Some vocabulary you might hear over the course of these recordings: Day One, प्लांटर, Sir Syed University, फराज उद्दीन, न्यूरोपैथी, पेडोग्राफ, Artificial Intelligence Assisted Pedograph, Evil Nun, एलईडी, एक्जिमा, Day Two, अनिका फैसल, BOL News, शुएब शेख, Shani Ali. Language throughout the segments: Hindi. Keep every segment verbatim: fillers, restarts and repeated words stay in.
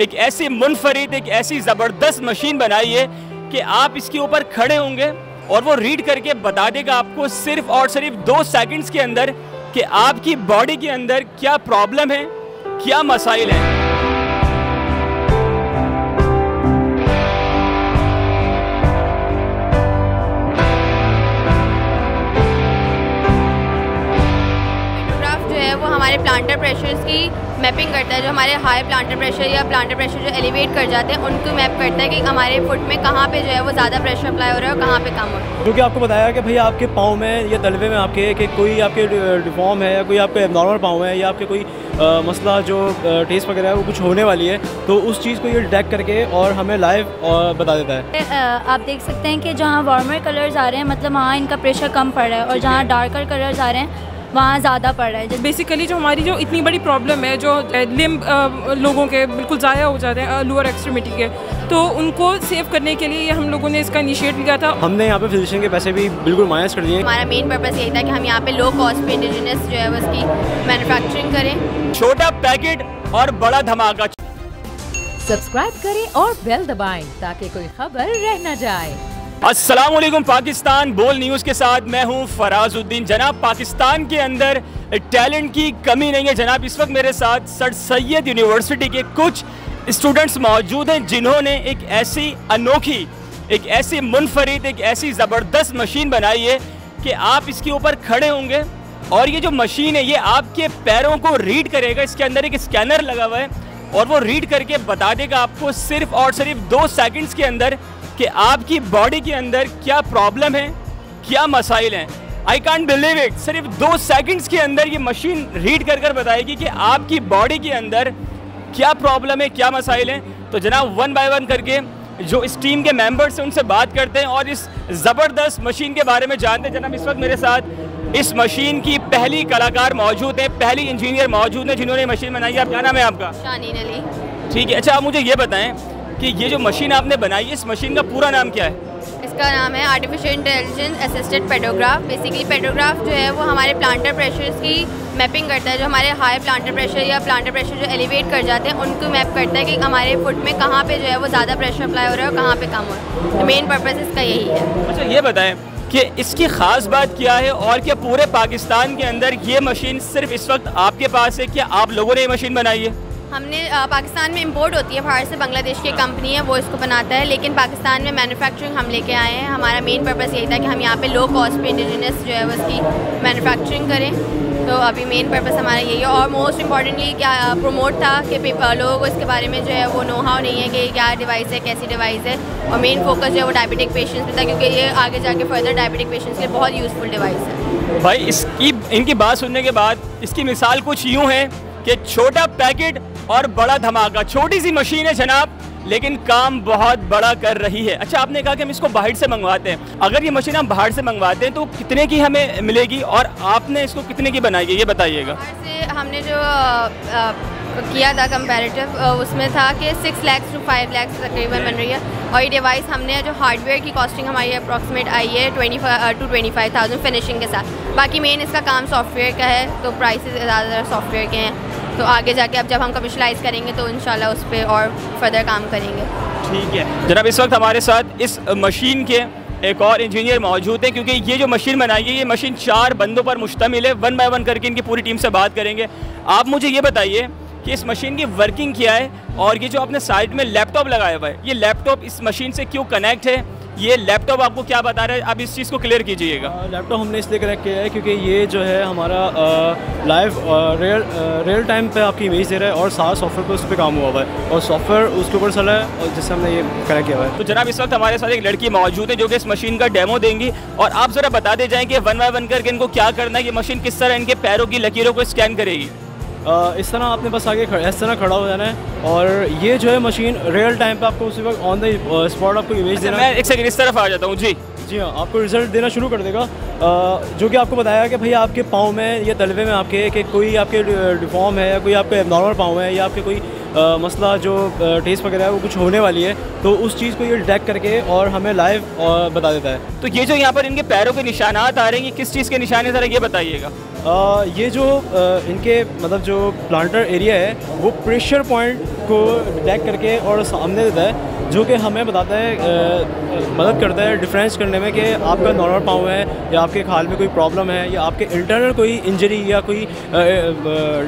एक ऐसी मुनफरिद, एक ऐसी ज़बरदस्त मशीन बनाई है कि आप इसके ऊपर खड़े होंगे और वो रीड करके बता देगा आपको सिर्फ और सिर्फ दो सेकंड्स के अंदर कि आपकी बॉडी के अंदर क्या प्रॉब्लम है, क्या मसाइल हैं। पेडोग्राफ जो है वो हमारे प्लांटर प्रेशर्स की मैपिंग करता है, जो हमारे हाई प्लांटर प्रेशर या प्लांटर प्रेशर जो एलिवेट कर जाते हैं उनको मैप करता है कि हमारे फुट में कहाँ पे जो है वो ज़्यादा प्रेशर अप्लाई हो रहा है और कहाँ पे कम हो रहा है। क्योंकि आपको बताया कि भैया आपके पाँव में या तलवे में आपके कि कोई आपके डिफॉर्म है या कोई आपके एबनॉर्मल पाँव है या आपके कोई आ, मसला जो टेस्ट वगैरह है वो कुछ होने वाली है, तो उस चीज़ को ये डिटेक्ट करके और हमें लाइव बता देता है। आप देख सकते हैं कि जहाँ वार्मर कलर्स आ रहे हैं मतलब वहाँ इनका प्रेशर कम पड़ रहा है और जहाँ डार्कर कलर्स आ रहे हैं वहाँ ज़्यादा पड़ रहा है। बेसिकली जो हमारी जो इतनी बड़ी प्रॉब्लम है, जो लिम्ब लोगों के बिल्कुल ज़ाया हो जाते हैं लोअर एक्सट्रीमिटी के, तो उनको सेव करने के लिए हम लोगों ने इसका इनिशिएट लिया था। हमने यहाँ पे फिजिशियन के पैसे भी बिल्कुल माइनस कर दिए। हमारा मेन पर्पज़ यही था कि हम यहाँ पे लो कॉस्ट पे इंडिजिनस जो है उसकी मैन्युफैक्चरिंग करें। छोटा पैकेट और बड़ा धमाका। सब्सक्राइब करें और बेल दबाएं ताकि कोई खबर रह न जाए। अस्सलामुअलैकुम पाकिस्तान, बोल न्यूज़ के साथ मैं हूँ फराज उद्दीन। जनाब, पाकिस्तान के अंदर टैलेंट की कमी नहीं है। जनाब, इस वक्त मेरे साथ सर सैयद यूनिवर्सिटी के कुछ स्टूडेंट्स मौजूद हैं जिन्होंने एक ऐसी अनोखी, एक ऐसी मुनफरिद, एक ऐसी ज़बरदस्त मशीन बनाई है कि आप इसके ऊपर खड़े होंगे और ये जो मशीन है ये आपके पैरों को रीड करेगा। इसके अंदर एक स्कैनर लगा हुआ है और वो रीड करके बता देगा आपको सिर्फ और सिर्फ दो सेकेंड्स के अंदर कि आपकी बॉडी के अंदर क्या प्रॉब्लम है, क्या मसाइल हैं। आई कांट बिलीव इट, सिर्फ दो सेकंड्स के अंदर ये मशीन रीड कर कर बताएगी कि आपकी बॉडी के अंदर क्या प्रॉब्लम है, क्या मसाइल हैं। तो जनाब, वन बाय वन करके जो इस टीम के मेंबर्स हैं उनसे बात करते हैं और इस ज़बरदस्त मशीन के बारे में जानते हैं। जनाब, इस वक्त मेरे साथ इस मशीन की पहली कलाकार मौजूद है, पहली इंजीनियर मौजूद है जिन्होंने मशीन बनाई है। आप, क्या नाम है आपका? शानी अली। ठीक है, अच्छा आप मुझे ये बताएं कि ये जो मशीन आपने बनाई है, इस मशीन का पूरा नाम क्या है? इसका नाम है artificial intelligence assisted पेडोग्राफ। Basically पेडोग्राफ जो है वो हमारे प्लांटर प्रेशर्स की मैपिंग करता है, जो हमारे हाई प्लांटर प्रेशर या प्लांटर प्रेशर जो एलिवेट कर जाते हैं उनको मैप करता है कि हमारे फुट में कहाँ पे जो है वो ज़्यादा प्रेशर अप्लाई हो रहा है और कहाँ पे कम हो रहा है। तो मेन पर्पज़ इसका यही है। अच्छा ये बताएं कि इसकी ख़ास बात क्या है और क्या पूरे पाकिस्तान के अंदर ये मशीन सिर्फ इस वक्त आपके पास है, क्या आप लोगों ने ये मशीन बनाई है? हमने पाकिस्तान में इंपोर्ट होती है बाहर से, बांग्लादेश की कंपनी है वो इसको बनाता है, लेकिन पाकिस्तान में मैन्युफैक्चरिंग हम लेके आए हैं। हमारा मेन पर्पज़ यही था कि हम यहाँ पे लो कॉस्ट पे इंडिजिनस जो है उसकी मैन्युफैक्चरिंग करें। तो अभी मेन पर्पज़ हमारा यही है और मोस्ट इम्पॉर्टेंटली क्या प्रोमोट था कि लोगों को इसके बारे में जो है वो नो हाउ नहीं है कि क्या डिवाइस है, कैसी डिवाइस है, और मेन फोकस जो है वो डायबिटिक पेशेंट्स पे था क्योंकि ये आगे जाके फर्दर डायबिटिक पेशेंट्स के बहुत यूज़फुल डिवाइस है। भाई इसकी इनकी बात सुनने के बाद इसकी मिसाल कुछ यूँ है कि छोटा पैकेट और बड़ा धमाका। छोटी सी मशीन है जनाब, लेकिन काम बहुत बड़ा कर रही है। अच्छा आपने कहा कि हम इसको बाहर से मंगवाते हैं, अगर ये मशीन हम बाहर से मंगवाते हैं तो कितने की हमें मिलेगी और आपने इसको कितने की बनाई है, ये बताइएगा। हमने जो आ, किया था कंपैरेटिव उसमें था कि six lakhs to five lakhs तकरीबन बन रही है और ये डिवाइस हमने जो हार्डवेयर की कॉस्टिंग हमारी अप्रॉक्सीमेट आई है twenty to twenty five thousand finishing के साथ। बाकी मेन इसका काम सॉफ्टवेयर का है तो प्राइसेस ज़्यादातर सॉफ्टवेयर के हैं, तो आगे जाके अब जब हम कमर्शलाइज करेंगे तो इंशाल्लाह उस पर और फर्दर काम करेंगे। ठीक है जनाब, इस वक्त हमारे साथ इस मशीन के एक और इंजीनियर मौजूद हैं क्योंकि ये जो मशीन बनाई है ये मशीन चार बंदों पर मुश्तमिल है। वन बाय वन करके इनकी पूरी टीम से बात करेंगे। आप मुझे ये बताइए कि इस मशीन की वर्किंग क्या है और ये जो आपने साइड में लैपटॉप लगाया हुआ है ये लैपटॉप इस मशीन से क्यों कनेक्ट है, ये लैपटॉप आपको क्या बता रहा है, आप इस चीज़ को क्लियर कीजिएगा। लैपटॉप हमने इसलिए कनेक्ट किया है क्योंकि ये जो है हमारा लाइव रियल रियल टाइम पे आपकी इमेज दे रहा है और सारा सॉफ्टवेयर पे उस पर काम हुआ हुआ है और सॉफ्टवेयर उसके ऊपर चला है और जिससे हमने ये कनेक्ट किया हुआ है। तो जनाब, इस वक्त हमारे साथ एक लड़की मौजूद है जो कि इस मशीन का डेमो देंगी और आप ज़रा बता दे जाएँ कि वन बाय वन करके इनको क्या करना है, ये मशीन किस तरह इनके पैरों की लकीरों को स्कैन करेगी। इस तरह आपने बस आगे इस तरह खड़ा हो जाना है और ये जो है मशीन रियल टाइम पे आपको उसी वक्त ऑन द स्पॉट आपको इमेज देना। मैं एक सेकंड इस तरफ आ जाता हूँ। जी जी हाँ, आपको रिजल्ट देना शुरू कर देगा। जो कि आपको बताया कि भैया आपके पाँव में या तलवे में आपके कि कोई आपके डिफॉर्म है या कोई आपके एबनॉर्मल पाँव है या आपके कोई आ, मसला जो टेस्ट वगैरह है वो कुछ होने वाली है, तो उस चीज़ को ये डिटेक्ट करके और हमें लाइव बता देता है। तो ये जो यहाँ पर इनके पैरों के निशानात आ रहे हैं ये किस चीज़ के निशान है, ज़रा ये बताइएगा। आ, ये जो आ, इनके मतलब जो प्लांटर एरिया है वो प्रेशर पॉइंट को डिटेक्ट करके और सामने देता है, जो कि हमें बताता है आ, मदद करता है डिफरेंस करने में कि आपका नॉर्मल पाँव है या आपके खाल में कोई प्रॉब्लम है या आपके इंटरनल कोई इंजरी या कोई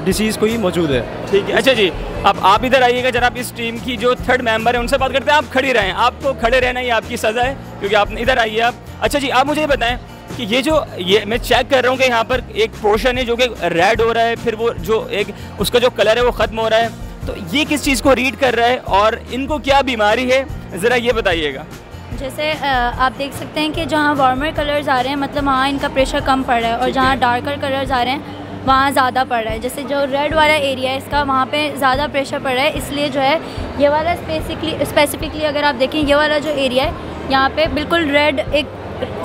डिसीज़ कोई मौजूद है। ठीक है, अच्छा जी, अब आप इधर आइएगा जरा। आप इस टीम की जो थर्ड मेंबर है उनसे बात करते हैं। आप खड़े रहें, आपको खड़े रहना ही आपकी सज़ा है क्योंकि आप इधर आइए आप। अच्छा जी, आप मुझे बताएँ कि ये जो ये मैं चेक कर रहा हूँ कि यहाँ पर एक पोर्शन है जो कि रेड हो रहा है, फिर वो जो एक उसका जो कलर है वो ख़त्म हो रहा है, तो ये किस चीज़ को रीड कर रहा है और इनको क्या बीमारी है, ज़रा ये बताइएगा। जैसे आप देख सकते हैं कि जहाँ वार्मर कलर्स आ रहे हैं मतलब वहाँ इनका प्रेशर कम पड़ रहा है, और जहाँ डार्कर कलर्स आ रहे हैं वहाँ ज़्यादा पड़ रहा है। जैसे जो रेड वाला एरिया है इसका वहाँ पे ज़्यादा प्रेशर पड़ रहा है, इसलिए जो है ये वाला स्पेसिफिकली स्पेसिफिकली अगर आप देखें ये वाला जो एरिया है यहाँ पे बिल्कुल रेड एक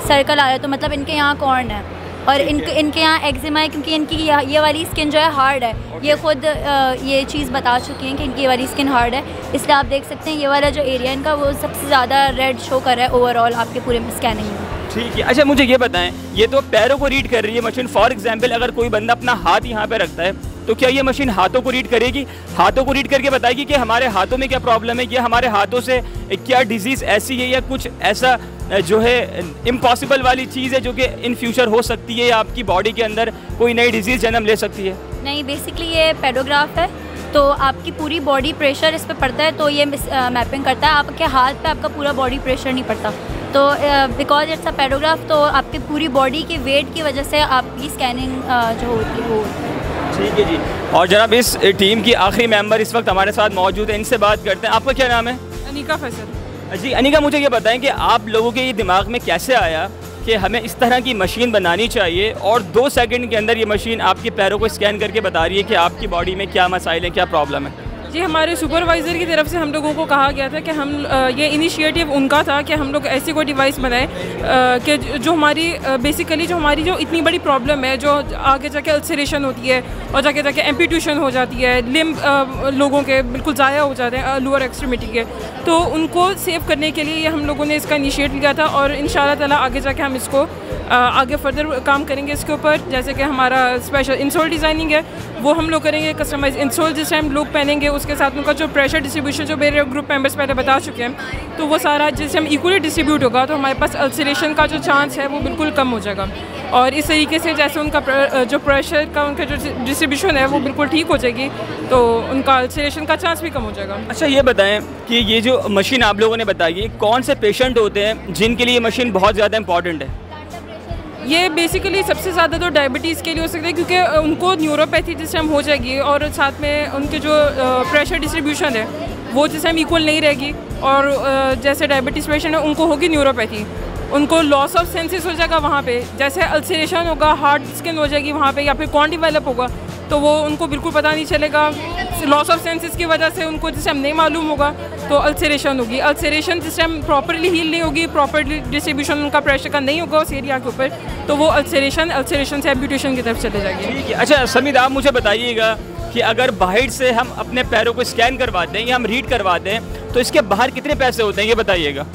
सर्कल आ रहा है, तो मतलब इनके यहाँ कॉर्न है और इनके इनके यहाँ एक्जिमा है क्योंकि इनकी ये वाली स्किन जो है हार्ड है। ये खुद ये चीज़ बता चुकी हैं कि इनकी ये वाली स्किन हार्ड है, इसलिए आप देख सकते हैं ये वाला जो एरिया इनका वो सबसे ज़्यादा रेड शो कर रहा है ओवरऑल आपके पूरे स्कैनिंग में। ठीक है, अच्छा मुझे ये बताएं, ये तो पैरों को रीड कर रही है मशीन। फॉर एग्जांपल अगर कोई बंदा अपना हाथ यहाँ पे रखता है तो क्या ये मशीन हाथों को रीड करेगी? हाथों को रीड करके बताएगी कि हमारे हाथों में क्या प्रॉब्लम है, या हमारे हाथों से क्या डिजीज़ ऐसी है या कुछ ऐसा जो है इम्पॉसिबल वाली चीज़ है जो कि इन फ्यूचर हो सकती है या आपकी बॉडी के अंदर कोई नई डिजीज़ जन्म ले सकती है। नहीं, बेसिकली ये पेडोग्राफ है तो आपकी पूरी बॉडी प्रेशर इस पर पड़ता है, तो ये मैपिंग करता है। आपके हाथ पर आपका पूरा बॉडी प्रेशर नहीं पड़ता, तो बिकॉज इट्स अ पेडोग्राफ तो आपकी पूरी बॉडी के वेट की वजह से आपकी स्कैनिंग uh, जो होती है वो। ठीक है जी, और जनाब इस टीम की आखिरी मेंबर इस वक्त हमारे साथ मौजूद है, इनसे बात करते हैं। आपका क्या नाम है? अनिका फैसल। जी अनिका, मुझे ये बताएं कि आप लोगों के ये दिमाग में कैसे आया कि हमें इस तरह की मशीन बनानी चाहिए और दो सेकेंड के अंदर ये मशीन आपके पैरों को स्कैन करके बता रही है कि आपकी बॉडी में क्या मसाइल है, क्या प्रॉब्लम है? जी हमारे सुपरवाइज़र की तरफ से हम लोगों को कहा गया था कि हम ये इनिशिएटिव उनका था कि हम लोग ऐसी कोई डिवाइस बनाएं कि जो हमारी बेसिकली जो हमारी जो इतनी बड़ी प्रॉब्लम है जो आगे जाके अल्सरेशन होती है और जाके जाके एम्पिट्यूशन हो जाती है, लिम्ब लोगों के बिल्कुल ज़ाया हो जाते हैं लोअर एक्सट्रीमिटी के, तो उनको सेव करने के लिए हम लोगों ने इसका इनिशिएट लिया था। और इंशाल्लाह ताला आगे जाके हम इसको आगे फर्दर काम करेंगे इसके ऊपर, जैसे कि हमारा स्पेशल इंसोल डिज़ाइनिंग है वो हम लोग करेंगे, कस्टमाइज इंसोल जिस टाइम लोग पहनेंगे उसके साथ उनका जो प्रेशर डिस्ट्रीब्यूशन जो मेरे ग्रुप मेंबर्स पहले बता चुके हैं तो वो सारा जिससे हम इक्वली डिस्ट्रीब्यूट होगा, तो हमारे पास अल्सरेशन का जो चांस है वो बिल्कुल कम हो जाएगा। और इस तरीके से जैसे उनका जो प्रेशर का उनका जो डिस्ट्रीब्यूशन है वो बिल्कुल ठीक हो जाएगी, तो उनका अल्सरेशन का चांस भी कम हो जाएगा। अच्छा ये बताएं कि ये जो मशीन आप लोगों ने बताई कौन से पेशेंट होते हैं जिनके लिए ये मशीन बहुत ज़्यादा इंपॉर्टेंट है? ये बेसिकली सबसे ज़्यादा तो डायबिटीज़ के लिए हो सकता है क्योंकि उनको न्यूरोपैथी जिस टाइम हो जाएगी और साथ में उनके जो प्रेशर डिस्ट्रीब्यूशन है वो जिस टाइम इक्वल नहीं रहेगी, और जैसे डायबिटीज़ पेशेंट है उनको होगी न्यूरोपैथी, उनको लॉस ऑफ सेंसेस हो जाएगा वहाँ पे, जैसे अल्सरेशन होगा, हार्ड स्किन हो जाएगी वहाँ पे, या फिर कॉर्न डिवेलप होगा तो वो उनको बिल्कुल पता नहीं चलेगा, लॉस ऑफ सेंसेस की वजह से उनको जिस टाइम नहीं मालूम होगा तो अल्सरेशन होगी। अल्सरेशन जिस टाइम प्रॉपरली हील नहीं होगी, प्रॉपरली डिस्ट्रीब्यूशन उनका प्रेशर का नहीं होगा उस एरिया के ऊपर, तो वो अल्सरेशन अल्सरेशन से एम्प्यूटेशन की तरफ चले जाएगी। अच्छा समीर, आप मुझे बताइएगा कि अगर बाहर से हम अपने पैरों को स्कैन करवाते हैं या हम रीड करवाते हैं तो इसके बाहर कितने पैसे होते हैं, ये बताइएगा।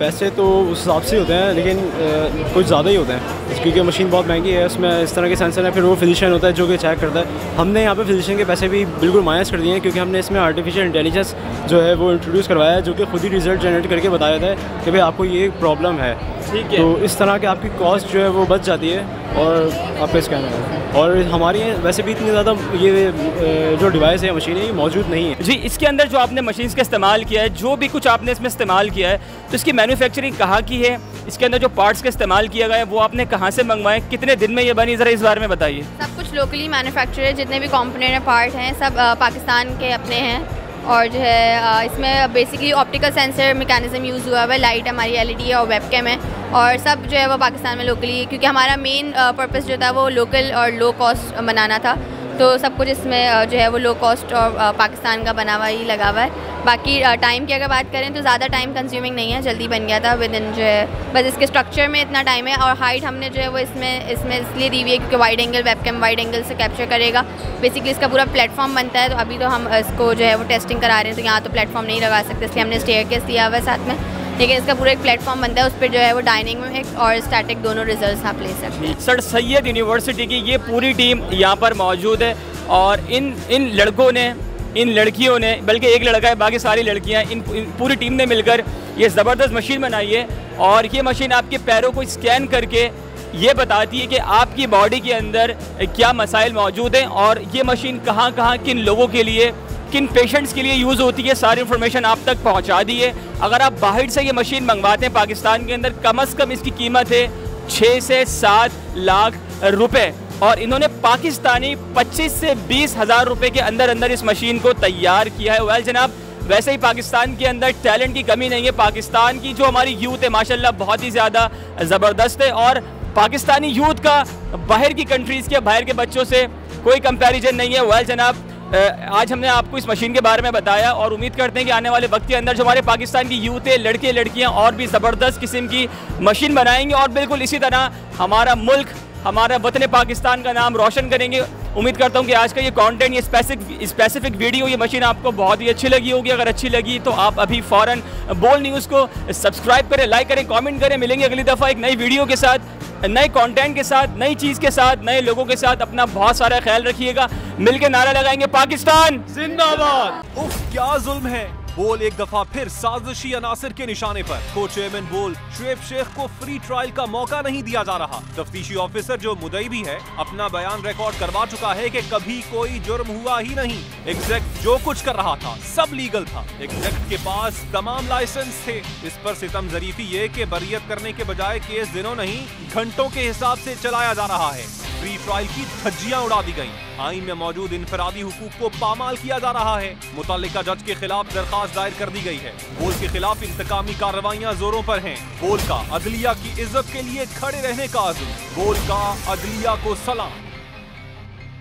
पैसे तो उस हिसाब से होते हैं लेकिन आ, कुछ ज़्यादा ही होते हैं क्योंकि मशीन बहुत महंगी है, उसमें इस तरह के सेंसर है, फिर वो फिजिशियन होता है जो कि चेक करता है। हमने यहाँ पे फिजिशियन के पैसे भी बिल्कुल माइनस कर दिए हैं क्योंकि हमने इसमें आर्टिफिशियल इंटेलिजेंस जो है वो इंट्रोड्यूस करवाया है, जो कि खुद ही रिजल्ट जनरेट करके बताया था कि भाई आपको ये प्रॉब्लम है, ठीक है, तो इस तरह की आपकी कॉस्ट जो है वो बच जाती है और आपका स्कैन है। और हमारी वैसे भी इतनी ज़्यादा ये जो डिवाइस है मशीन है ये मौजूद नहीं है। जी इसके अंदर जो आपने मशीन्स का इस्तेमाल किया है, जो भी कुछ आपने इसमें इस्तेमाल किया है, तो इसकी मैन्युफैक्चरिंग कहाँ की है, इसके अंदर जो पार्ट्स का इस्तेमाल किया गया है वो आपने कहाँ से मंगवाए, कितने दिन में ये बनी, ज़रा इस बारे में बताइए। सब कुछ लोकली मैन्युफैक्चर है, जितने भी कॉम्पोनेंट पार्ट हैं सब पाकिस्तान के अपने हैं, और जो है इसमें basically optical sensor mechanism use हुआ है, लाइट हमारी एलईडी है और वेबकैम है, और सब जो है वो पाकिस्तान में लोकली, क्योंकि हमारा मेन पर्पस जो था वो लोकल और लो कॉस्ट बनाना था, तो सब कुछ इसमें जो है वो लो कॉस्ट और पाकिस्तान का बना हुआ ही लगा हुआ है। बाकी टाइम की अगर बात करें तो ज़्यादा टाइम कंज्यूमिंग नहीं है, जल्दी बन गया था विद इन जो है, बस इसके स्ट्रक्चर में इतना टाइम है। और हाइट हमने जो है वो इसमें इसमें इसलिए दी हुई है क्योंकि wide angle webcam wide angle से कैप्चर करेगा, बेसिकली इसका पूरा प्लेटफॉर्म बनता है, तो अभी तो हम इसको जो है वो टेस्टिंग करा रहे हैं, तो यहाँ तो प्लेटफॉर्म नहीं लगा सकते इसलिए हमने स्टेयरकेस दिया हुआ है साथ में, ठीक है, इसका पूरा एक प्लेटफॉर्म बनता है, उस पर जो है वो डायनेमिक और स्टैटिक दोनों रिजल्ट्स आप ले सकते हैं। सर सैयद यूनिवर्सिटी की ये पूरी टीम यहाँ पर मौजूद है और इन इन लड़कों ने, इन लड़कियों ने, बल्कि एक लड़का है, बाकी सारी लड़कियाँ, इन, इन पूरी टीम ने मिलकर ये ज़बरदस्त मशीन बनाई है और ये मशीन आपके पैरों को स्कैन करके ये बताती है कि आपकी बॉडी के अंदर क्या मसाइल मौजूद हैं और ये मशीन कहाँ कहाँ किन लोगों के लिए, किन पेशेंट्स के लिए यूज़ होती है, सारी इन्फॉर्मेशन आप तक पहुँचा दी है। अगर आप बाहर से ये मशीन मंगवाते हैं पाकिस्तान के अंदर, कम अज़ कम इसकी कीमत है छः से सात लाख रुपए और इन्होंने पाकिस्तानी पच्चीस से बीस हज़ार रुपये के अंदर अंदर इस मशीन को तैयार किया है। वेल जनाब, वैसे ही पाकिस्तान के अंदर टैलेंट की कमी नहीं है, पाकिस्तान की जो हमारी यूथ है माशाल्लाह बहुत ही ज़्यादा ज़बरदस्त है और पाकिस्तानी यूथ का बाहर की कंट्रीज़ के, बाहर के बच्चों से कोई कंपैरिजन नहीं है। वेल जनाब, आज हमने आपको इस मशीन के बारे में बताया और उम्मीद करते हैं कि आने वाले वक्त के अंदर जो हमारे पाकिस्तान की यूथ है, लड़के लड़कियां और भी ज़बरदस्त किस्म की मशीन बनाएंगे और बिल्कुल इसी तरह हमारा मुल्क, हमारा वतन पाकिस्तान का नाम रोशन करेंगे। उम्मीद करता हूं कि आज का ये कंटेंट, ये स्पेसिफिक स्पेसिफिक वीडियो, ये मशीन आपको बहुत ही अच्छी लगी होगी। अगर अच्छी लगी तो आप अभी फ़ौरन बोल न्यूज़ को सब्सक्राइब करें, लाइक करें, कॉमेंट करें। मिलेंगे अगली दफ़ा एक नई वीडियो के साथ, नए कंटेंट के साथ, नई चीज़ के साथ, नए लोगों के साथ। अपना बहुत सारा ख्याल रखिएगा, मिलके नारा लगाएंगे पाकिस्तान जिंदाबाद। उफ, क्या जुल्म है। बोल एक दफा फिर साजिशी अनासर के निशाने पर। को चेयरमैन बोल शुएब शेख को फ्री ट्रायल का मौका नहीं दिया जा रहा। तफ्तीशी ऑफिसर जो मुदई भी है अपना बयान रिकॉर्ड करवा चुका है कि कभी कोई जुर्म हुआ ही नहीं। एग्जैक्ट जो कुछ कर रहा था सब लीगल था। एग्जैक्ट के पास तमाम लाइसेंस थे। इस पर सितम जरीफी ये कि बरियत करने के बजाय केस दिनों नहीं घंटों के हिसाब से चलाया जा रहा है। फ्री ट्रायल की धज्जियां उड़ा दी गयी। आईन में मौजूद इंफरादी हुकूक को पामाल किया जा रहा है। मुतल्लिका जज के खिलाफ दरखास्त दायर कर दी गई है। बोल के खिलाफ इंतकामी कार्रवाइयां जोरों पर हैं। बोल का अदलिया की इज्जत के लिए खड़े रहने का आज़म। बोल का अदलिया को सलाम।